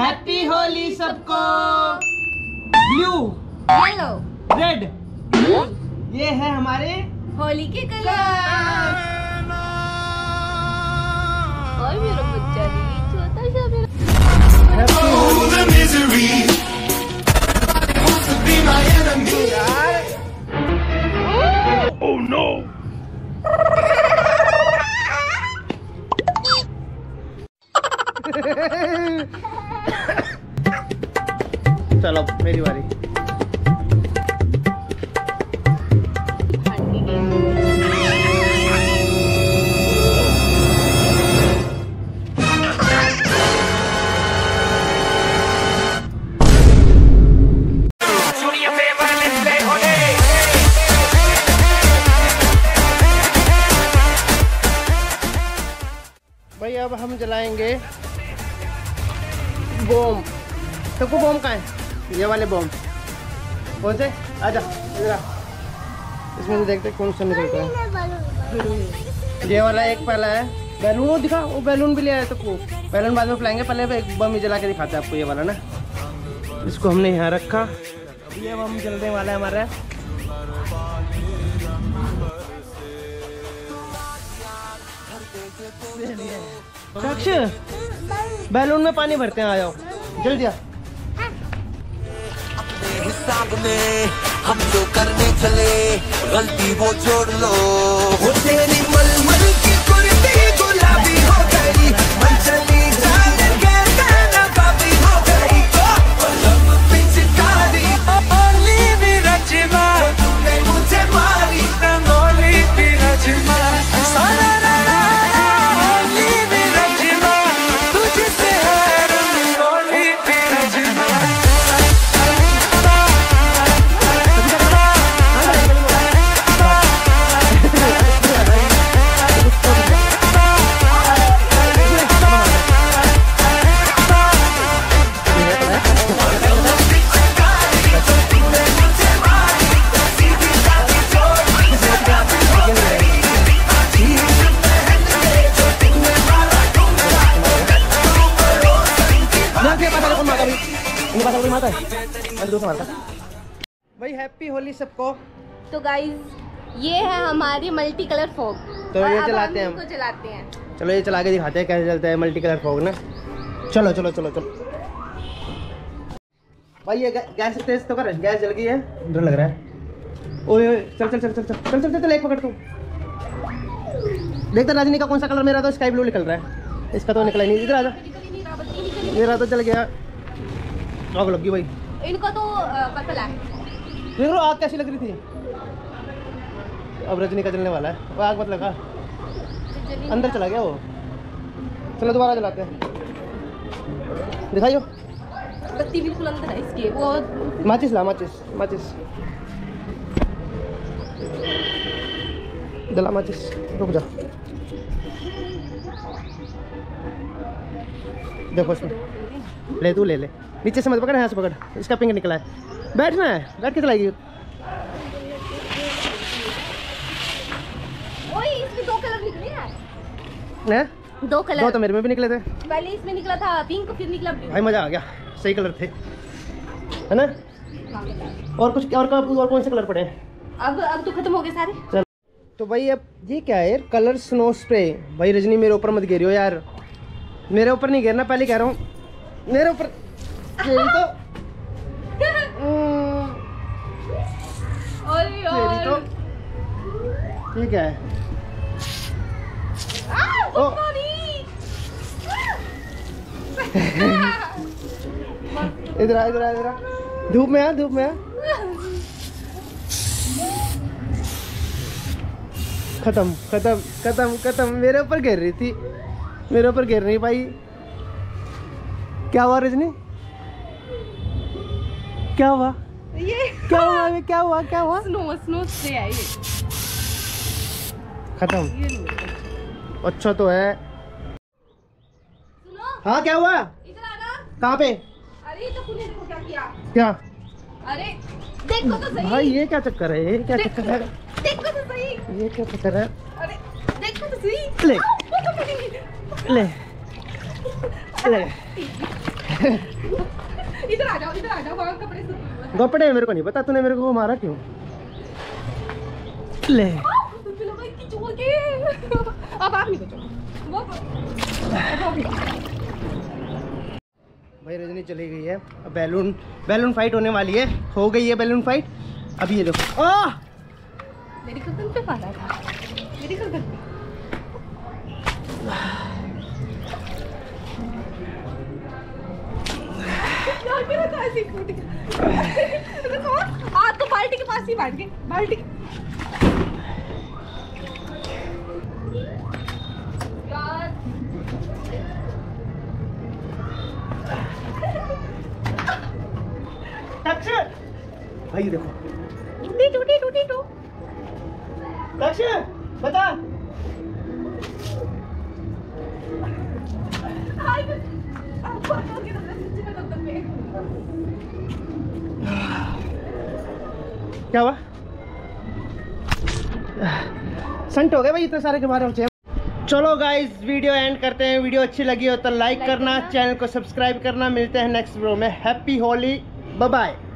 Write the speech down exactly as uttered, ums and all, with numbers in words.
Happy Holi सबको। Blue, yellow, red, ये है हमारे होली के कलर। और मेरा बच्चा भी छोटा सा मेरा। Oh no! चलो मेरी बारी। भाई अब हम जलाएंगे बॉम। सबको बॉम कहाँ है? ये वाले बॉम। कौन से? आजा इधर। इसमें देखते हैं कौन सा निकलता है। ये वाला एक पहला है। बैलून वो दिखा, वो बैलून भी ले आया। सबको बैलून बाद में फैलाएंगे, पहले एक बम ही जला के दिखाते हैं आपको। ये वाला ना, इसको हमने यहाँ रखा। ये बम जलने वाला है हमारा। बैलून में पानी भरते हैं, आ जाओ जल्दी। हम जो करने चले गलती वो छोड़ लो। तेरी मलमल की कुर्ती गुलाबी हो गई, मन चली जाने के कहना बाबी हो गई। तो हम पिचकारी होली भी रचमा, तुमने मुझे मारी रंगोली भी रचमा। भाई हैप्पी होली सबको। तो गाइज ये है हमारी मल्टी कलर फोग। तो ये चलाते हैं, हम चलाते हैं। चलो ये चला के दिखाते हैं कैसे चलता है मल्टी कलर फोग ना। चलो चलो चलो चलो भाई। ये गैस तेज तो कर, गैस जल गई है, डर लग रहा है। ओए चल चल चल चल चल चल चल चल एक पकड़। तू देखता राजनी का कौन सा कलर? मेरा तो स्काई ब्लू निकल रहा है, इसका तो निकला नहीं। इधर आ जा। मेरा तो चल गया। आग लग गई भाई इनको तो पता है। देख लो आग कैसी लग रही थी। अब रजनी का जलने वाला है। वो आग मत लगा, अंदर चला गया वो। चलो दोबारा जलाते हैं, दिखाइयो। बत्ती बिल्कुल अंदर है इसके। वो माचिस ला, माचिस माचिस जला, माचिस। रुक जा, देखो इसमें। ले तू ले ले, नीचे से मत पकड़, यहाँ से पकड़। इसका पिंक निकला है। बैठना है, बैठ के चलाएगी। ओए इसमें दो कलर निकले हैं। दो कलर, दो तो मेरे में भी निकले थे। पहले इसमें निकला था पिंक, फिर निकला ब्लू। भाई मजा आ गया, सही कलर थे, है ना? और कुछ और, और कौन से कलर पड़े हैं? अब अब तो खत्म हो गए सारे। चल तो भाई अब ये क्या है? Colour snow spray. भाई रजनी मेरे ऊपर मत घेरियो यार, मेरे ऊपर नहीं घेरना, पहले कह रहा हूँ। मेरे ऊपर तेरी तो तेरी तो ठीक है। ओ इधर आ, इधर आ, इधर आ। धूप में आ, धूप में आ। खत्म खत्म खत्म खत्म। मेरे ऊपर गिर रही थी, मेरे ऊपर गिर रही भाई। क्या हुआ रजनी? क्या हुआ? ये क्या हुआ? ये क्या हुआ? क्या हुआ? स्नो स्नो से आई खत्म। अच्छा तो है। सुनो। हाँ क्या हुआ? इधर आना। कहाँ पे? अरे तो तूने देखो क्या किया? क्या? अरे देखो तो सही। भाई ये क्या चक्कर है? ये क्या चक्कर है? देखो तो सही। ये क्या चक्कर है? अरे देखो तो सही। ले ले ले। इधर आ जाओ, इधर आ जाओ, कपड़े कपड़े मेरे को नहीं पता तूने मेरे को मारा क्यों। ले अब आप नहीं भाई। रजनी चली गई है, अब बैलून बैलून फाइट होने वाली है। हो गई है बैलून फाइट। अब ये देखो मेरी गर्दन पे पाला था, मेरी गर्दन पे। यार मेरा तो ऐसे फूट गया। आज तो बाल्टी के पास ही बैठ गए, बाल्टी भाई देखो टूटी टूटी टूटी टू। तक्षा बता क्या हुआ? संट हो गए भाई इतने सारे के बारे में। चलो गाइज वीडियो एंड करते हैं। वीडियो अच्छी लगी हो तो लाइक करना, चैनल को सब्सक्राइब करना। मिलते हैं नेक्स्ट वीडियो में। Happy Holi, bye bye.